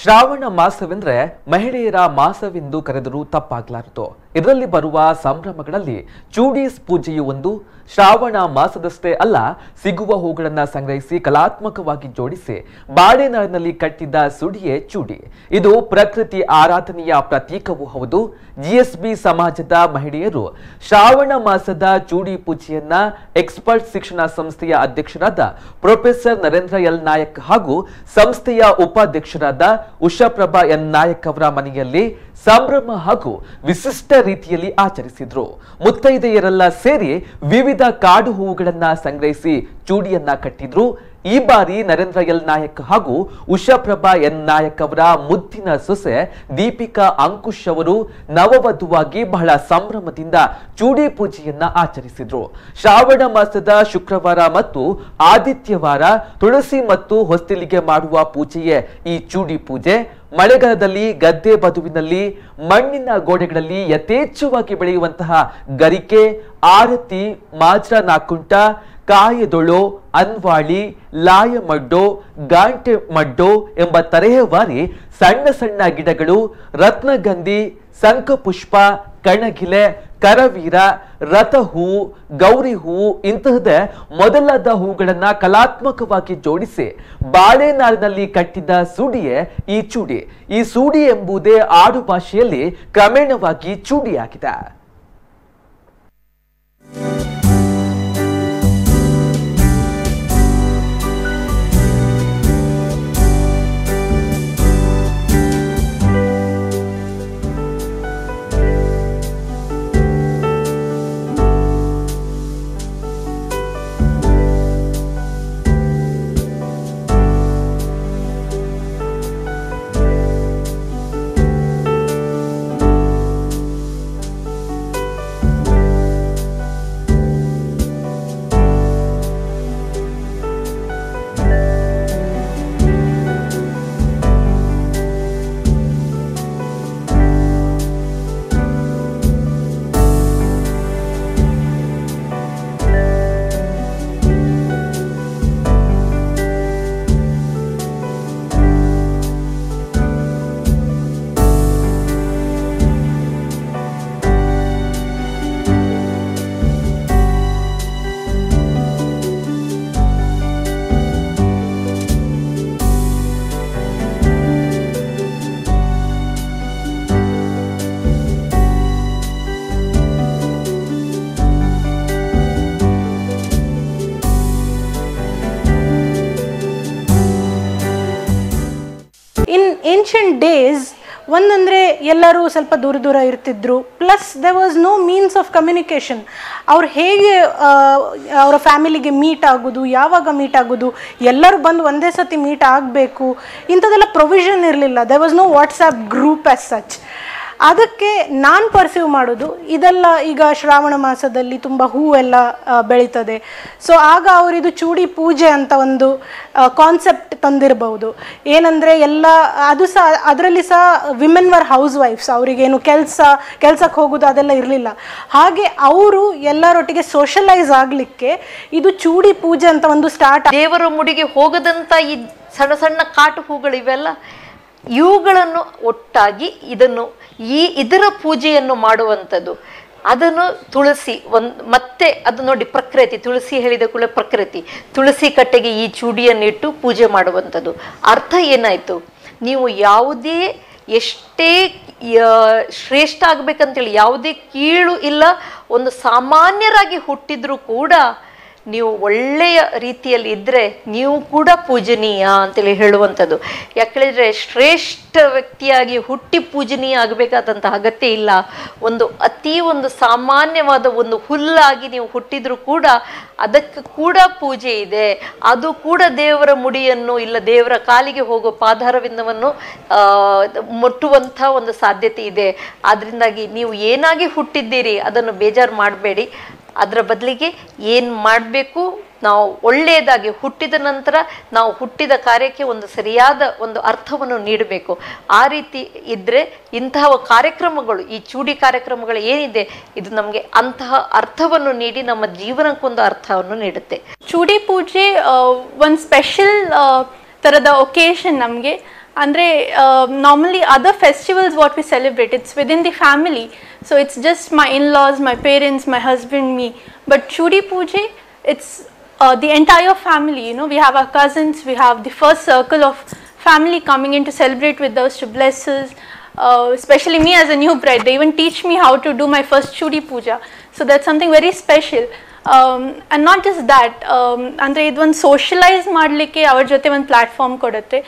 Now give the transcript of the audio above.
ಶ್ರಾವಣ ಮಾಸವೆಂದರೆ ಮಹಿಳೆಯರ ಮಾಸವೆಂದು ಕರೆದರೂ ತಪ್ಪಾಗಲಾರದು. ಇದರಲ್ಲಿ ಬರುವ ಸಂಭ್ರಮಗಳಲ್ಲಿ ಚೂಡಿ ಪೂಜೆಯು ಒಂದು. ಶ್ರಾವಣ ಮಾಸದಷ್ಟೇ ಅಲ್ಲ, ಸಿಗುವ ಹೂಗಳನ್ನು ಸಂಗ್ರಹಿಸಿ ಕಲಾತ್ಮಕವಾಗಿ ಜೋಡಿಸಿ ಬಾಳೆನಾರಿನಲ್ಲಿ ಕಟ್ಟಿದ್ದ ಸುಡಿಯೇ ಚೂಡಿ. ಇದು ಪ್ರಕೃತಿ ಆರಾಧನೆಯ ಪ್ರತೀಕವೂ ಹೌದು. ಜಿಎಸ್ಬಿ ಸಮಾಜದ ಮಹಿಳೆಯರು ಶ್ರಾವಣ ಮಾಸದ ಚೂಡಿ ಪೂಜೆಯನ್ನ ಎಕ್ಸ್ಪರ್ಟ್ ಶಿಕ್ಷಣ ಸಂಸ್ಥೆಯ ಅಧ್ಯಕ್ಷರಾದ ಪ್ರೊಫೆಸರ್ ನರೇಂದ್ರ ಎಲ್ ನಾಯಕ್ ಹಾಗೂ ಸಂಸ್ಥೆಯ ಉಪಾಧ್ಯಕ್ಷರಾದ ಉಷಾ ಪ್ರಭಾ ಎಲ್ ನಾಯಕ್ ಅವರ ಮನೆಯಲ್ಲಿ ಸಂಭ್ರಮ ಹಾಗೂ ವಿಶಿಷ್ಟ ರೀತಿಯಲ್ಲಿ ಆಚರಿಸಿದ್ರು. ಮುತ್ತೈದೆಯರೆಲ್ಲ ಸೇರಿ ವಿವಿಧ ಕಾಡು ಹೂವುಗಳನ್ನ ಸಂಗ್ರಹಿಸಿ ಚೂಡಿಯನ್ನ ಕಟ್ಟಿದ್ರು. ಈ ಬಾರಿ ನರೇಂದ್ರ ಎಲ್ ನಾಯಕ್ ಹಾಗೂ ಉಷಾ ಪ್ರಭಾ ಎನ್ ನಾಯಕ್ ಅವರ ಮುದ್ದಿನ ಸೊಸೆ ದೀಪಿಕಾ ಅಂಕುಶ್ ಅವರು ನವವಧುವಾಗಿ ಬಹಳ ಸಂಭ್ರಮದಿಂದ ಚೂಡಿ ಪೂಜೆಯನ್ನ ಆಚರಿಸಿದ್ರು. ಶ್ರಾವಣ ಮಾಸದ ಶುಕ್ರವಾರ ಮತ್ತು ಆದಿತ್ಯವಾರ ತುಳಸಿ ಮತ್ತು ಹೊಸ್ತಿಲಿಗೆ ಮಾಡುವ ಪೂಜೆಯೇ ಈ ಚೂಡಿ ಪೂಜೆ. ಮಳೆಗಾಲದಲ್ಲಿ ಗದ್ದೆ ಬದುವಿನಲ್ಲಿ ಮಣ್ಣಿನ ಗೋಡೆಗಳಲ್ಲಿ ಯಥೇಚ್ಛವಾಗಿ ಬೆಳೆಯುವಂತಹ ಗರಿಕೆ, ಆರತಿ, ಮಾಜ್ರ ನಾಕುಂಟ, ಕಾಯದೊಳು, ಅನ್ವಾಳಿ, ಲಾಯಮಡ್ಡೋ, ಗಾಂಟೆ ಮಡ್ಡೋ ಎಂಬ ತರಹೇವಾರಿ ಸಣ್ಣ ಸಣ್ಣ ಗಿಡಗಳು, ರತ್ನಗಂಧಿ, ಸಂಕ ಪುಷ್ಪ, ಕಣಗಿಲೆ, ಕರವೀರ, ರಥ ಹೂ, ಗೌರಿ ಹೂ ಇಂತಹದೇ ಮೊದಲಾದ ಹೂಗಳನ್ನು ಕಲಾತ್ಮಕವಾಗಿ ಜೋಡಿಸಿ ಬಾಳೆನಾರಿನಲ್ಲಿ ಕಟ್ಟಿದ ಸುಡಿಯೇ ಈ ಚೂಡಿ. ಈ ಸುಡಿ ಎಂಬುದೇ ಆಡು ಭಾಷೆಯಲ್ಲಿ ಕ್ರಮೇಣವಾಗಿ ಚೂಡಿಯಾಗಿದೆ. Ancient days, ಒಂದಂದರೆ ಎಲ್ಲರೂ ಸ್ವಲ್ಪ ದೂರ ದೂರ ಇರ್ತಿದ್ರು. Plus there was no means of communication. ಅವ್ರು ಹೇಗೆ ಅವರ ಫ್ಯಾಮಿಲಿಗೆ ಮೀಟ್ ಆಗೋದು, ಯಾವಾಗ ಮೀಟ್ ಆಗೋದು, ಎಲ್ಲರೂ ಬಂದು ಒಂದೇ ಸತಿ ಮೀಟ್ ಆಗಬೇಕು ಇಂಥದ್ದೆಲ್ಲ ಪ್ರೊವಿಷನ್ ಇರಲಿಲ್ಲ. there was no WhatsApp group as such. ಅದಕ್ಕೆ ನಾನು ಪರ್ಸೀವ್ ಮಾಡೋದು ಇದೆಲ್ಲ ಈಗ ಶ್ರಾವಣ ಮಾಸದಲ್ಲಿ ತುಂಬ ಹೂವೆಲ್ಲ ಬೆಳೀತದೆ. ಸೊ ಆಗ ಅವರಿದು ಚೂಡಿ ಪೂಜೆ ಅಂತ ಒಂದು ಕಾನ್ಸೆಪ್ಟ್ ತಂದಿರಬಹುದು. ಏನಂದರೆ ಎಲ್ಲ ಅದು ಸಹ ಅದರಲ್ಲಿ ಸಹ ವಿಮೆನ್ ವರ್ ಹೌಸ್ ವೈಫ್ಸ್, ಅವರಿಗೇನು ಕೆಲಸಕ್ಕೆ ಹೋಗೋದು ಅದೆಲ್ಲ ಇರಲಿಲ್ಲ. ಹಾಗೆ ಅವರು ಎಲ್ಲರೊಟ್ಟಿಗೆ ಸೋಷಲೈಸ್ ಆಗಲಿಕ್ಕೆ ಇದು ಚೂಡಿ ಪೂಜೆ ಅಂತ ಒಂದು ಸ್ಟಾರ್ಟ್. ದೇವರ ಮುಡಿಗೆ ಹೋಗದಂಥ ಈ ಸಣ್ಣ ಸಣ್ಣ ಕಾಟು ಹೂಗಳಿವೆಲ್ಲ, ಇವುಗಳನ್ನು ಒಟ್ಟಾಗಿ ಇದನ್ನು ಇದರ ಪೂಜೆಯನ್ನು ಮಾಡುವಂಥದ್ದು. ಅದನ್ನು ತುಳಸಿ ಮತ್ತೆ ಅದು ನೋಡಿ ಪ್ರಕೃತಿ, ತುಳಸಿ ಹೇಳಿದ ಕೂಡ ಪ್ರಕೃತಿ, ತುಳಸಿ ಕಟ್ಟೆಗೆ ಈ ಚೂಡಿಯನ್ನಿಟ್ಟು ಪೂಜೆ ಮಾಡುವಂಥದ್ದು. ಅರ್ಥ ಏನಾಯಿತು? ನೀವು ಯಾವುದೇ ಎಷ್ಟೇ ಶ್ರೇಷ್ಠ ಆಗಬೇಕಂತೇಳಿ ಯಾವುದೇ ಕೀಳು ಇಲ್ಲ, ಒಂದು ಸಾಮಾನ್ಯರಾಗಿ ಹುಟ್ಟಿದ್ರೂ ಕೂಡ ನೀವು ಒಳ್ಳೆಯ ರೀತಿಯಲ್ಲಿ ಇದ್ದರೆ ನೀವು ಕೂಡ ಪೂಜನೀಯ ಅಂತೇಳಿ ಹೇಳುವಂಥದ್ದು. ಯಾಕೇಳಿದರೆ ಶ್ರೇಷ್ಠ ವ್ಯಕ್ತಿಯಾಗಿ ಹುಟ್ಟಿ ಪೂಜನೀಯ ಆಗಬೇಕಾದಂಥ ಅಗತ್ಯ ಇಲ್ಲ. ಒಂದು ಅತಿ ಒಂದು ಸಾಮಾನ್ಯವಾದ ಒಂದು ಹುಲ್ಲಾಗಿ ನೀವು ಹುಟ್ಟಿದರೂ ಕೂಡ ಅದಕ್ಕೆ ಕೂಡ ಪೂಜೆ ಇದೆ. ಅದು ಕೂಡ ದೇವರ ಮುಡಿಯನ್ನು ಇಲ್ಲ ದೇವರ ಕಾಲಿಗೆ ಹೋಗೋ ಪಾದಾರವಿಂದವನ್ನು ಮುಟ್ಟುವಂಥ ಒಂದು ಸಾಧ್ಯತೆ ಇದೆ. ಆದ್ದರಿಂದಾಗಿ ನೀವು ಏನಾಗಿ ಹುಟ್ಟಿದ್ದೀರಿ ಅದನ್ನು ಬೇಜಾರು ಮಾಡಬೇಡಿ. ಅದರ ಬದಲಿಗೆ ಏನು ಮಾಡಬೇಕು, ನಾವು ಒಳ್ಳೆಯದಾಗಿ ಹುಟ್ಟಿದ ನಂತರ ನಾವು ಹುಟ್ಟಿದ ಕಾರ್ಯಕ್ಕೆ ಒಂದು ಸರಿಯಾದ ಒಂದು ಅರ್ಥವನ್ನು ನೀಡಬೇಕು. ಆ ರೀತಿ ಇದ್ದರೆ ಇಂತಹ ಕಾರ್ಯಕ್ರಮಗಳು, ಈ ಚೂಡಿ ಕಾರ್ಯಕ್ರಮಗಳು ಏನಿದೆ ಇದು ನಮಗೆ ಅಂತಹ ಅರ್ಥವನ್ನು ನೀಡಿ ನಮ್ಮ ಜೀವನಕ್ಕೊಂದು ಅರ್ಥವನ್ನು ನೀಡುತ್ತೆ. ಚೂಡಿ ಪೂಜೆ ಒಂದು ಸ್ಪೆಷಲ್ ಥರದ ಒಕೇಶನ್ ನಮಗೆ. Andre, normally other festivals what we celebrate, it's within the family. So it's just my in-laws, my parents, my husband, me. But Chudi Puja, it's the entire family, you know, we have our cousins, we have the first circle of family coming in to celebrate with us, to bless us. Especially me as a new bride, they even teach me how to do my first Chudi Puja. So that's something very special. And not just that, andre idvan socialize madlike our jote one platform kodutte.